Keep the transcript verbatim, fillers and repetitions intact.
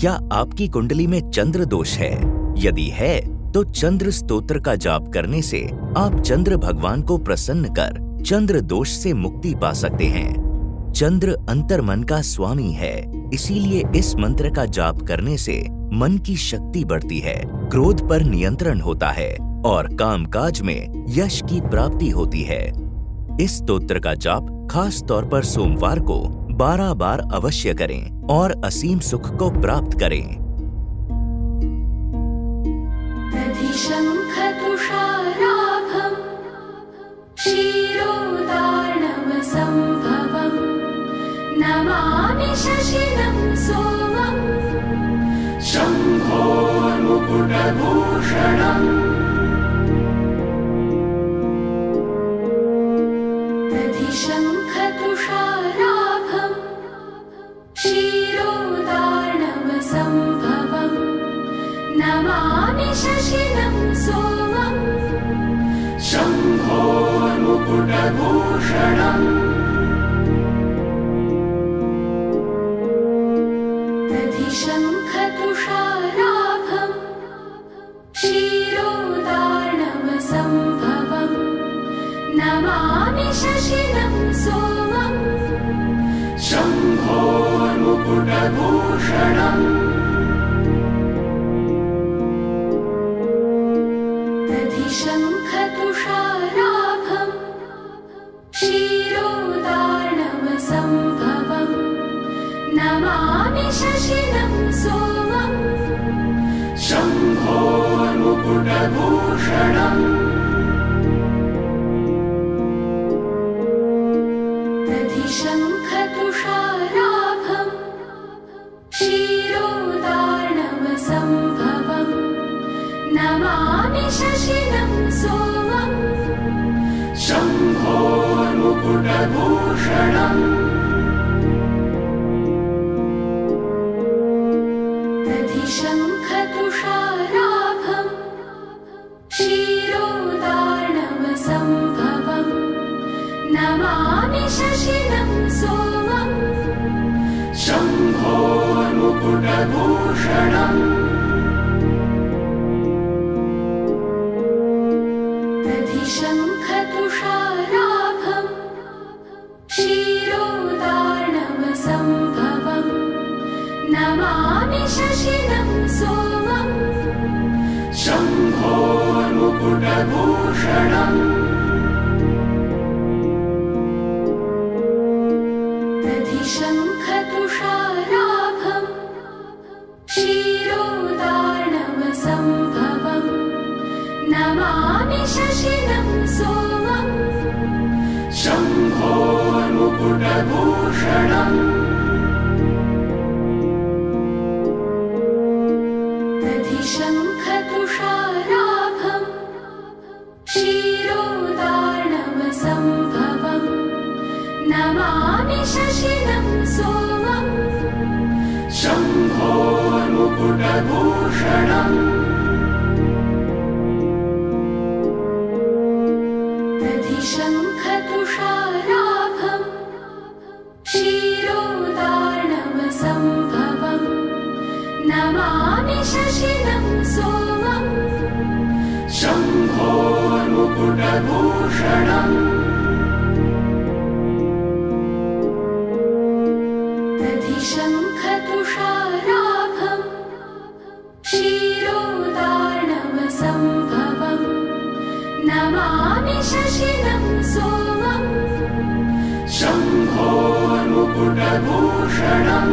क्या आपकी कुंडली में चंद्र दोष है? यदि है तो चंद्र स्तोत्र का जाप करने से आप चंद्र भगवान को प्रसन्न कर चंद्र दोष से मुक्ति पा सकते हैं। चंद्र अंतर्मन का स्वामी है, इसीलिए इस मंत्र का जाप करने से मन की शक्ति बढ़ती है, क्रोध पर नियंत्रण होता है और कामकाज में यश की प्राप्ति होती है। इस स्तोत्र का जाप खास तौर पर सोमवार को बारह बार अवश्य करें और असीम सुख को प्राप्त करें। दधि शंख तुषाराभम, क्षीरो दार्णव संभवम, नमामि शशिनं सोमं, शंभोर मुकुट भूषणं। दधि शंख तुषाराभम, क्षीरो दार्णव संभवं, नमामि शशिनं सोमं, शंभोर मुकुट भूषणं। शंख तुषाराभम, क्षीरो दार्णव संभवम, नमामि शशिनं सोमं, शंभोर मुकुट भूषणं। दधि शंख तुषाराभम, क्षीरो दार्णव संभवम, नमामि शशिनं सोमं, शंभोर मुकुट भूषणं। दधि शंख तुषाराभम, क्षीरो दार्णव संभवं, नमामि शशिनं सोमं, शंभोर मुकुट भूषणं। शंख तुषाराभम, क्षीरो दार्णव संभवं, नमामि शशिनं सोमं, शंभोर मुकुट भूषणं। दधि शंख तुषाराभम, क्षीरो दार्णव संभवं, नमामि शशिनं सोमं, शंभोर मुकुट भूषणं। दधि शंख तुषाराभम, क्षीरो दार्णव संभवं, नमामि शशिनं सोमं, शंभोर मुकुट भूषणं। शंख तुषाराभम, क्षीरो दार्णव संभवं, नमामि शशिनं सोमं, शंभोर मुकुट भूषणं। दधि शंख तुषाराभम, क्षीरो दार्णव संभवं, नमामि शशिनं सोमं, शंभोर मुकुट भूषणं। दधि शंख तुषाराभम, क्षीरो दार्णव संभवं, नमामि शशिनं सोमं, शंभोर मुकुट भूषणं।